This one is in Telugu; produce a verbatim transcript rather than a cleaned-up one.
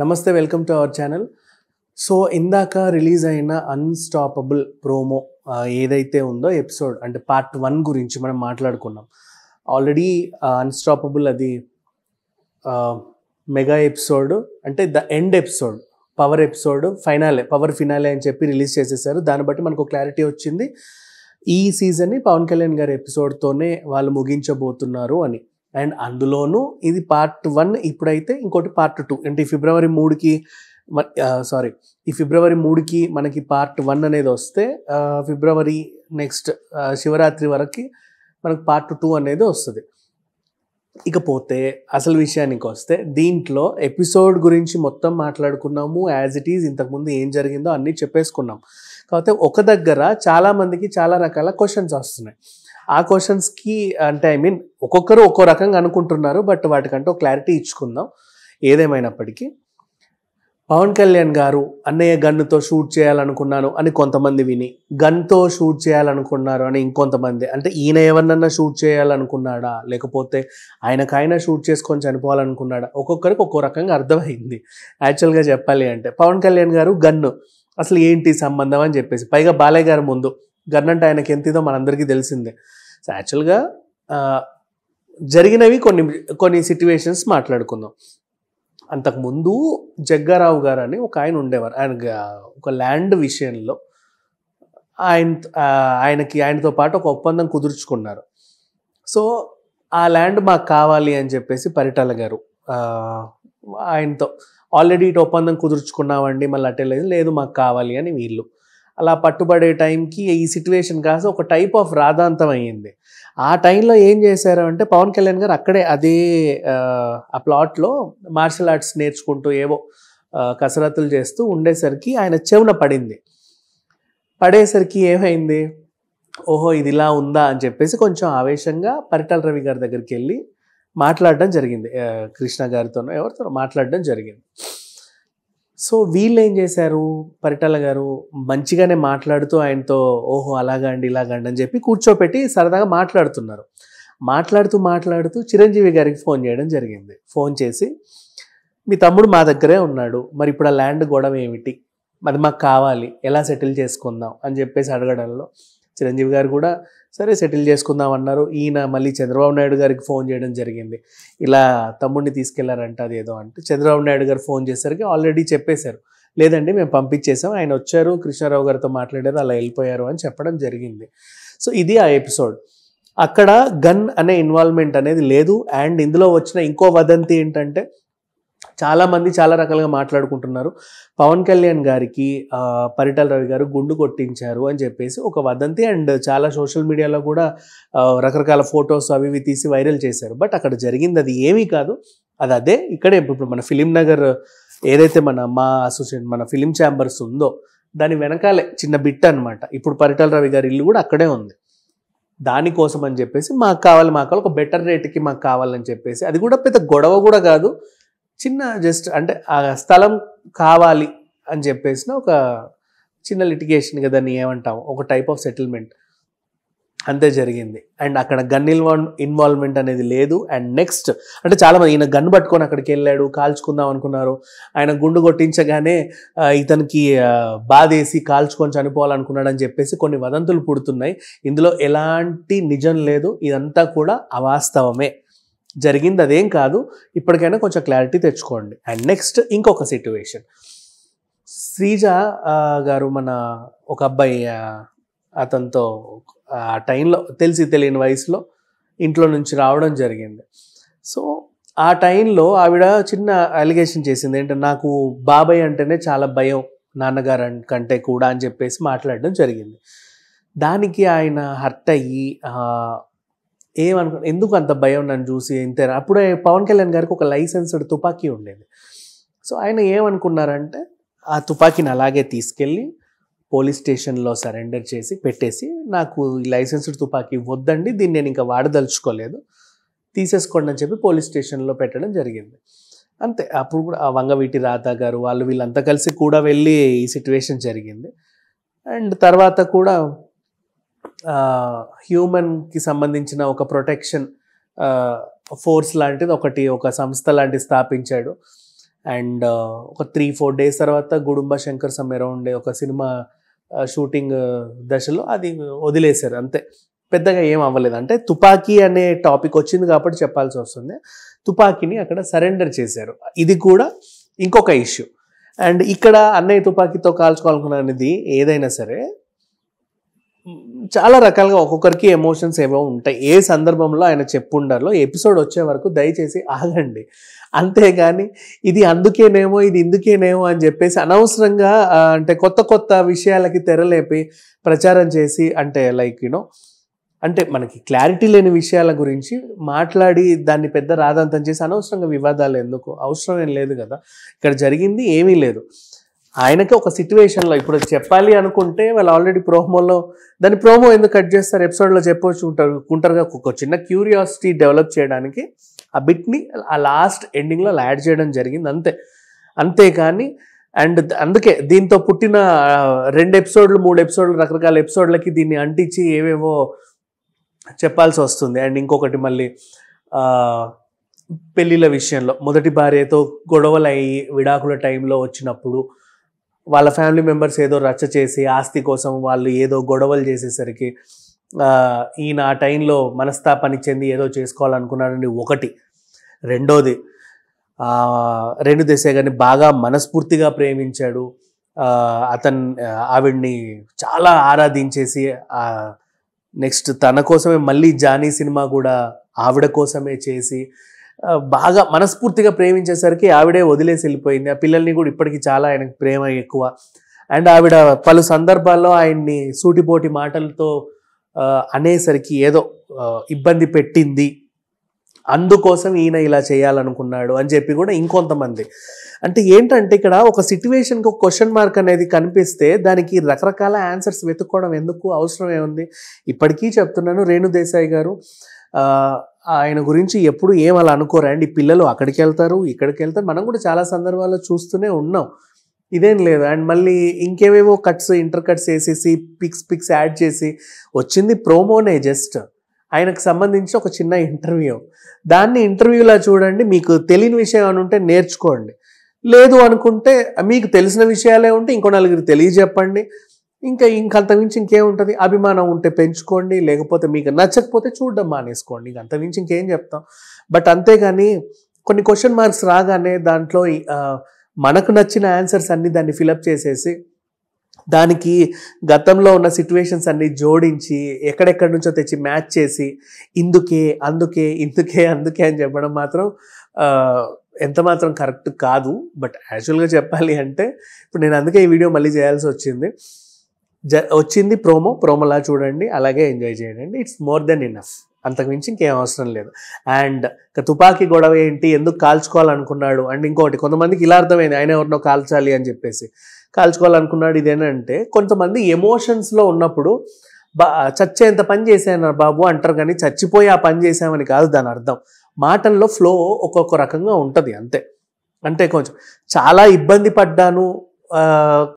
Namaste, welcome to our channel. So indaka release ayina unstoppable promo edaithe undo episode ante part one gurinchi manam maatladukunnam. Already uh, unstoppable adi uh, mega episode ante the end episode, power episode, finale, power finale ani cheppi release chesesaru. Dani batti manaku clarity ochindi ee season ni Pawan Kalyan gar episode tone vaallu muginchabothunnaru ani. And andulonu idi part one ippudaithe inkoti part two ante February third ki Uh, sorry, if February third ki manaki part one అనేది వస్తే ఫిబ్రవరి నెక్స్ట్ శివరాత్రి వరకు మనకు part two అనేది వస్తుంది. ఇకపోతే అసలు విషయానికి వస్తే దీంట్లో ఎపిసోడ్ గురించి మొత్తం మాట్లాడుకున్నాము. యాజ్ ఇట్ ఈజ్ ఇంతకుముందు ఏం జరిగిందో అన్నీ చెప్పేసుకున్నాం. కాకపోతే ఒక దగ్గర చాలా మందికి చాలా రకాల క్వశ్చన్స్ వస్తున్నాయి. ఆ క్వశ్చన్స్కి అంటే ఐ మీన్ ఒక్కొక్కరు ఒక్కో రకంగా అనుకుంటున్నారు. బట్ వాటికంటే ఒక క్లారిటీ ఇచ్చుకుందాం. ఏదేమైనప్పటికీ పవన్ కళ్యాణ్ గారు అన్నయ్య గన్నుతో షూట్ చేయాలనుకున్నాను అని కొంతమంది విని, గన్తో షూట్ చేయాలనుకున్నారు అని ఇంకొంతమంది, అంటే ఈయన ఏమన్నా షూట్ చేయాలనుకున్నాడా లేకపోతే ఆయనకైనా షూట్ చేసుకొని చనిపోవాలనుకున్నాడా, ఒక్కొక్కరికి ఒక్కో రకంగా అర్థమైంది. యాక్చువల్గా చెప్పాలి అంటే పవన్ కళ్యాణ్ గారు గన్ను అసలు ఏంటి సంబంధం అని చెప్పేసి, పైగా బాలయ్య గారు ముందు గన్ అంటే ఆయనకి ఎంతదో మనందరికీ తెలిసిందే. సో యాక్చువల్గా జరిగినవి కొన్ని కొన్ని సిట్యువేషన్స్ మాట్లాడుకుందాం. అంతకుముందు జగ్గారావు గారు అని ఒక ఆయన ఉండేవారు. ఆయన ఒక ల్యాండ్ విషయంలో ఆయన ఆయనకి ఆయనతో పాటు ఒక ఒప్పందం కుదుర్చుకున్నారు. సో ఆ ల్యాండ్ మాకు కావాలి అని చెప్పేసి పరిటాల గారు ఆయనతో ఆల్రెడీ ఇటు ఒప్పందం కుదుర్చుకున్నామండి, మళ్ళీ అటెలేదు, లేదు మాకు కావాలి అని వీళ్ళు అలా పట్టుబడే టైంకి ఈ సిట్యువేషన్ కాస్త ఒక టైప్ ఆఫ్ రాధాంతం అయ్యింది. ఆ టైంలో ఏం చేశారు అంటే పవన్ కళ్యాణ్ గారు అక్కడే అదే ఆ ప్లాట్లో మార్షల్ ఆర్ట్స్ నేర్చుకుంటూ ఏవో కసరత్తులు చేస్తూ ఉండేసరికి ఆయన చెవున పడింది. పడేసరికి ఏమైంది, ఓహో ఇది ఇలా ఉందా అని చెప్పేసి కొంచెం ఆవేశంగా పరిటాల రవి గారి దగ్గరికి వెళ్ళి మాట్లాడడం జరిగింది. కృష్ణ గారితోనో ఎవరితోనో మాట్లాడడం జరిగింది. సో వీళ్ళు ఏం చేశారు, పరిటాల గారు మంచిగానే మాట్లాడుతూ ఆయనతో ఓహో అలాగా అండి ఇలాగండి అని చెప్పి కూర్చోపెట్టి సరదాగా మాట్లాడుతున్నారు. మాట్లాడుతూ మాట్లాడుతూ చిరంజీవి గారికి ఫోన్ చేయడం జరిగింది. ఫోన్ చేసి మీ తమ్ముడు మా దగ్గరే ఉన్నాడు, మరి ఇప్పుడు ఆ ల్యాండ్ గొడవ ఏమిటి, అది మాకు కావాలి, ఎలా సెటిల్ చేసుకుందాం అని చెప్పేసి అడగడంలో చిరంజీవి గారు కూడా సరే సెటిల్ చేసుకుందాం అన్నారు. ఈయన మళ్ళీ చంద్రబాబు నాయుడు గారికి ఫోన్ చేయడం జరిగింది, ఇలా తమ్ముడిని తీసుకెళ్లారంట అదేదో అంటే. చంద్రబాబు నాయుడు గారు ఫోన్ చేసరికి ఆల్రెడీ చెప్పేశారు, లేదండి మేము పంపించేసాం, ఆయన వచ్చారు కృష్ణారావు గారితో మాట్లాడారు అలా వెళ్ళిపోయారు అని చెప్పడం జరిగింది. సో ఇది ఆ ఎపిసోడ్. అక్కడ గన్ అనే ఇన్వాల్వ్మెంట్ అనేది లేదు. అండ్ ఇందులో వచ్చిన ఇంకో వదంతి ఏంటంటే చాలామంది చాలా రకాలుగా మాట్లాడుకుంటున్నారు, పవన్ కళ్యాణ్ గారికి పరిటాల రవి గారు గుండు కొట్టించారు అని చెప్పేసి ఒక వదంతి. అండ్ చాలా సోషల్ మీడియాలో కూడా రకరకాల ఫొటోస్ అవి ఇవి తీసి వైరల్ చేశారు. బట్ అక్కడ జరిగింది అది ఏమీ కాదు, అది అదే. ఇక్కడ ఇప్పుడు మన ఫిలిం నగర్ ఏదైతే మన మా అసోసియేషన్ మన ఫిలిం ఛాంబర్స్ ఉందో దాని వెనకాలే చిన్న బిట్ అనమాట. ఇప్పుడు పరిటాల రవి గారి ఇల్లు కూడా అక్కడే ఉంది. దానికోసం అని చెప్పేసి మాకు కావాలి మాకు కావాలి ఒక బెటర్ రేట్కి మాకు కావాలని చెప్పేసి, అది కూడా పెద్ద గొడవ కూడా కాదు, చిన్న జస్ట్ అంటే ఆ స్థలం కావాలి అని చెప్పేసిన ఒక చిన్న లిటిగేషన్ కదా, దాన్ని ఏమంటాము ఒక టైప్ ఆఫ్ సెటిల్మెంట్ అంతే జరిగింది. అండ్ అక్కడ గన్ ఇన్వాల్ ఇన్వాల్వ్మెంట్ అనేది లేదు. అండ్ నెక్స్ట్ అంటే చాలామంది ఈయన గన్ పట్టుకొని అక్కడికి వెళ్ళాడు కాల్చుకుందాం అనుకున్నారు, ఆయన గుండు కొట్టించగానే ఇతనికి బాధేసి కాల్చుకొని చనిపోవాలనుకున్నాడు అని చెప్పేసి కొన్ని వదంతులు పుడుతున్నాయి. ఇందులో ఎలాంటి నిజం లేదు, ఇదంతా కూడా అవాస్తవమే, జరిగింది అదేం కాదు. ఇప్పటికైనా కొంచెం క్లారిటీ తెచ్చుకోండి. అండ్ నెక్స్ట్ ఇంకొక సిట్యువేషన్, శ్రీజ గారు మన ఒక అబ్బాయి అతనితో ఆ టైంలో తెలిసి తెలియని వయసులో ఇంట్లో నుంచి రావడం జరిగింది. సో ఆ టైంలో ఆవిడ చిన్న అలిగేషన్ చేసింది ఏంటంటే నాకు బాబాయ్ అంటేనే చాలా భయం నాన్నగారు కంటే కూడా అని చెప్పేసి మాట్లాడడం జరిగింది. దానికి ఆయన హర్ట్ అయ్యి ఏమనుకో ఎందుకు అంత భయం నన్ను చూసి ఇంతేనా. అప్పుడే పవన్ కళ్యాణ్ గారికి ఒక లైసెన్స్డ్ తుపాకీ ఉండేది. సో ఆయన ఏమనుకున్నారంటే ఆ తుపాకీని అలాగే తీసుకెళ్ళి పోలీస్ స్టేషన్లో సరెండర్ చేసి పెట్టేసి నాకు ఈ లైసెన్స్డ్ తుపాకీ వద్దండి, దీన్ని నేను ఇంకా వాడదలుచుకోలేదు, తీసేసుకోండి అని చెప్పి పోలీస్ స్టేషన్లో పెట్టడం జరిగింది అంతే. అప్పుడు కూడా ఆ వంగవీటి రాధా గారు వాళ్ళు వీళ్ళంతా కలిసి కూడా వెళ్ళి ఈ సిట్యువేషన్ జరిగింది. అండ్ తర్వాత కూడా హ్యూమన్కి సంబంధించిన ఒక ప్రొటెక్షన్ ఫోర్స్ లాంటిది ఒకటి ఒక సంస్థ లాంటిది స్థాపించాడు. And ఒక త్రీ ఫోర్ డేస్ తర్వాత గుడుంబ శంకర్ సమ్మేర ఉండే ఒక సినిమా షూటింగ్ దశలో అది వదిలేశారు అంతే. పెద్దగా ఏం అవ్వలేదు. అంటే తుపాకీ అనే టాపిక్ వచ్చింది కాబట్టి చెప్పాల్సి వస్తుంది. తుపాకీని అక్కడ సరెండర్ చేశారు. ఇది కూడా ఇంకొక ఇష్యూ. అండ్ ఇక్కడ అన్నయ్య తుపాకీతో కాల్చుకోవాలనుకున్న అనేది ఏదైనా సరే చాలా రకాలుగా ఒక్కొక్కరికి ఎమోషన్స్ ఏవో ఉంటాయి. ఏ సందర్భంలో ఆయన చెప్పుండాలో ఎపిసోడ్ వచ్చే వరకు దయచేసి ఆగండి. అంతేగాని ఇది అందుకేనేమో ఇది ఇందుకేనేమో అని చెప్పేసి అనవసరంగా అంటే కొత్త కొత్త విషయాలకి తెరలేపి ప్రచారం చేసి అంటే లైక్ యూనో అంటే మనకి క్లారిటీ లేని విషయాల గురించి మాట్లాడి దాన్ని పెద్ద రాదంతం చేసి అనవసరంగా వివాదాలు ఎందుకు, అవసరం ఏం లేదు కదా. ఇక్కడ జరిగింది ఏమీ లేదు. ఆయనకి ఒక సిచ్యువేషన్లో ఇప్పుడు చెప్పాలి అనుకుంటే వాళ్ళు ఆల్రెడీ ప్రోమోలో దాన్ని ప్రోమో ఎందుకు కట్ చేస్తారు, ఎపిసోడ్లో చెప్పవచ్చు ఉంటారు ఉంటారుగా. ఒక చిన్న క్యూరియాసిటీ డెవలప్ చేయడానికి ఆ బిట్ని ఆ లాస్ట్ ఎండింగ్లో యాడ్ చేయడం జరిగింది అంతే. అంతేకాని అండ్ అందుకే దీంతో పుట్టిన రెండు ఎపిసోడ్లు మూడు ఎపిసోడ్లు రకరకాల ఎపిసోడ్లకి దీన్ని అంటించి ఏవేవో చెప్పాల్సి వస్తుంది. అండ్ ఇంకొకటి మళ్ళీ పెళ్ళిళ్ళ విషయంలో మొదటి భార్యతో గొడవలు అయ్యి విడాకుల టైంలో వచ్చినప్పుడు వాళ్ళ ఫ్యామిలీ మెంబర్స్ ఏదో రచ్చ చేసి ఆస్తి కోసం వాళ్ళు ఏదో గొడవలు చేసేసరికి ఈయన ఆ టైంలో మనస్తాపానికి చెంది ఏదో చేసుకోవాలనుకున్నాడని ఒకటి. రెండోది రేణు దేశాయ్ గారిని బాగా మనస్ఫూర్తిగా ప్రేమించాడు అతను. ఆవిడ్ని చాలా ఆరాధించేసి నెక్స్ట్ తన కోసమే మళ్ళీ జానీ సినిమా కూడా ఆవిడ కోసమే చేసి బాగా మనస్ఫూర్తిగా ప్రేమించేసరికి ఆవిడే వదిలేసి వెళ్ళిపోయింది. ఆ పిల్లల్ని కూడా ఇప్పటికీ చాలా ఆయనకు ప్రేమ ఎక్కువ. అండ్ ఆవిడ పలు సందర్భాల్లో ఆయన్ని సూటిపోటి మాటలతో అనేసరికి ఏదో ఇబ్బంది పెట్టింది, అందుకోసం ఈయన ఇలా చేయాలనుకున్నాడు అని చెప్పి కూడా ఇంకొంతమంది. అంటే ఏంటంటే ఇక్కడ ఒక సిచ్యువేషన్కి ఒక క్వశ్చన్ మార్క్ అనేది కనిపిస్తే దానికి రకరకాల ఆన్సర్స్ వెతుక్కోవడం ఎందుకు, అవసరం ఏముంది. ఇప్పటికీ చెప్తున్నాను, రేణు దేశాయ్ గారు ఆయన గురించి ఎప్పుడు ఏం అలా అనుకోరండి. పిల్లలు అక్కడికి వెళ్తారు ఇక్కడికి వెళ్తారు, మనం కూడా చాలా సందర్భాల్లో చూస్తూనే ఉన్నాం, ఇదేం లేదు. అండ్ మళ్ళీ ఇంకేవేవో కట్స్ ఇంటర్ కట్స్ వేసేసి పిక్స్ పిక్స్ యాడ్ చేసి వచ్చింది ప్రోమోనే జస్ట్ ఆయనకు సంబంధించి ఒక చిన్న ఇంటర్వ్యూ. దాన్ని ఇంటర్వ్యూలా చూడండి, మీకు తెలియని విషయం అని ఉంటే నేర్చుకోండి, లేదు అనుకుంటే మీకు తెలిసిన విషయాలే ఉంటే ఇంకో నలుగురు తెలియజెప్పండి, ఇంకా ఇంకంతమించి ఇంకేముంటుంది. అభిమానం ఉంటే పెంచుకోండి, లేకపోతే మీకు నచ్చకపోతే చూడడం మానేసుకోండి, ఇంక అంతమించి ఇంకేం చెప్తాం. బట్ అంతేగాని కొన్ని క్వశ్చన్ మార్క్స్ రాగానే దాంట్లో మనకు నచ్చిన ఆన్సర్స్ అన్నీ దాన్ని ఫిలప్ చేసేసి దానికి గతంలో ఉన్న సిచ్యువేషన్స్ అన్నీ జోడించి ఎక్కడెక్కడి నుంచో తెచ్చి మ్యాచ్ చేసి ఇందుకే అందుకే ఇందుకే అందుకే అని చెప్పడం మాత్రం ఎంత మాత్రం కరెక్ట్ కాదు. బట్ యాక్చువల్గా చెప్పాలి అంటే ఇప్పుడు నేను అందుకే ఈ వీడియో మళ్ళీ చేయాల్సి వచ్చింది. జ వచ్చింది ప్రోమో, ప్రోమోలా చూడండి, అలాగే ఎంజాయ్ చేయండి. ఇట్స్ మోర్ దెన్ ఇనఫ్, అంతకుమించి ఇంకేం అవసరం లేదు. అండ్ తుపాకీ గొడవ ఏంటి, ఎందుకు కాల్చుకోవాలనుకున్నాడు. అండ్ ఇంకొకటి కొంతమందికి ఇలా అర్థమైంది, ఆయన ఎవరినో కాల్చాలి అని చెప్పేసి కాల్చుకోవాలనుకున్నాడు. ఇదేనంటే కొంతమంది ఎమోషన్స్లో ఉన్నప్పుడు బా చచ్చేంత పని చేశాను బాబు అంటారు, కానీ చచ్చిపోయి ఆ పని చేశామని కాదు దాని అర్థం. మాటల్లో ఫ్లో ఒక్కొక్క రకంగా ఉంటుంది అంతే. అంటే కొంచెం చాలా ఇబ్బంది పడ్డాను